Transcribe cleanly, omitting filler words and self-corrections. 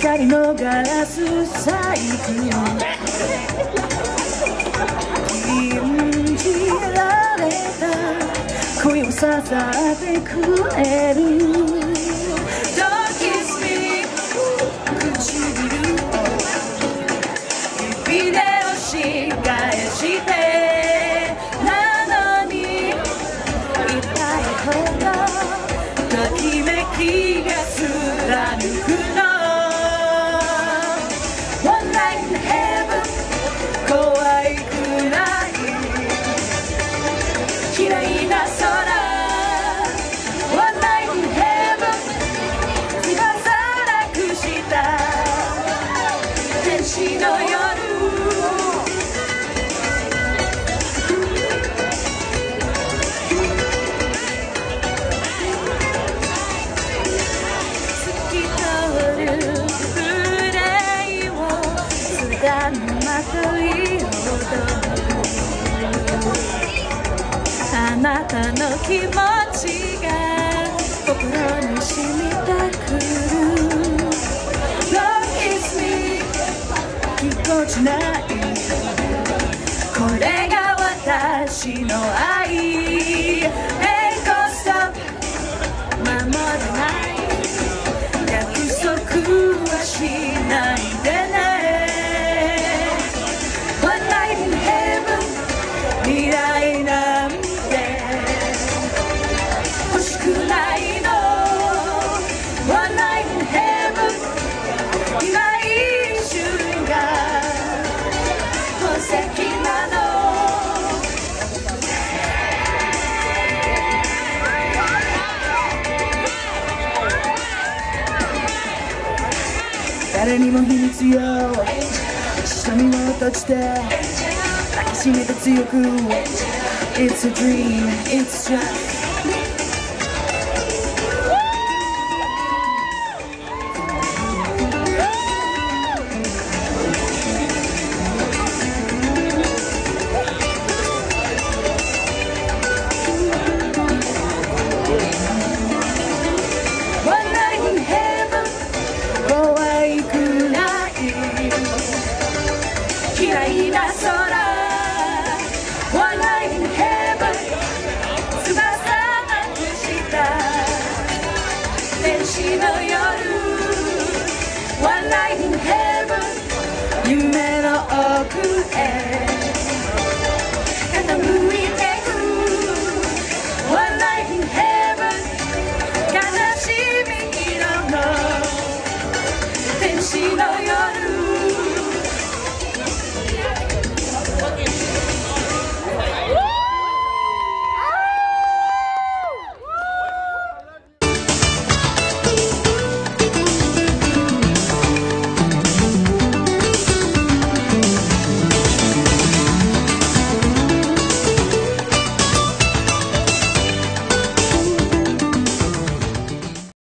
光のガラス細工、禁じられた恋を支えてくれる。気がすらぬくの One Night Heaven 怖くない綺麗な空 One Night Heaven 今さらくした天使の夜あなたの気持ちが心に染みてくる。 Don't kiss me ぎこちないこれが私の愛。 Hey go stop 守らない約束はしないでね。誰にも秘密よ瞳を閉じて抱きしめて強く It's a dream, it's just One night in heaven 夢の奥へ